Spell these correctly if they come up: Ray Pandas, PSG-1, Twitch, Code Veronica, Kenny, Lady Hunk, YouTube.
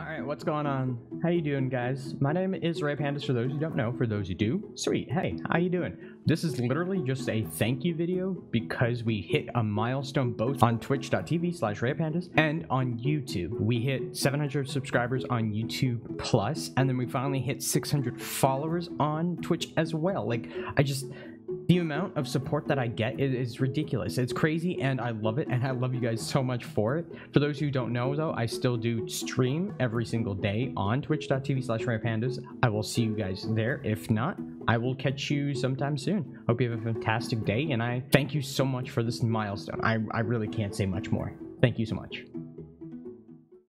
Alright, what's going on? How you doing, guys? My name is Ray Pandas, for those you don't know. For those you do, sweet. Hey, how you doing? This is literally just a thank you video because we hit a milestone both on Twitch.tv/RayPandas and on YouTube. We hit 700 subscribers on YouTube Plus, and then we finally hit 600 followers on Twitch as well. Like, I just... the amount of support that I get is ridiculous. It's crazy, and I love it, and I love you guys so much for it. For those who don't know, though, I still do stream every single day on Twitch.tv/RayPandas. I will see you guys there. If not, I will catch you sometime soon. Hope you have a fantastic day, and I thank you so much for this milestone. I really can't say much more. Thank you so much.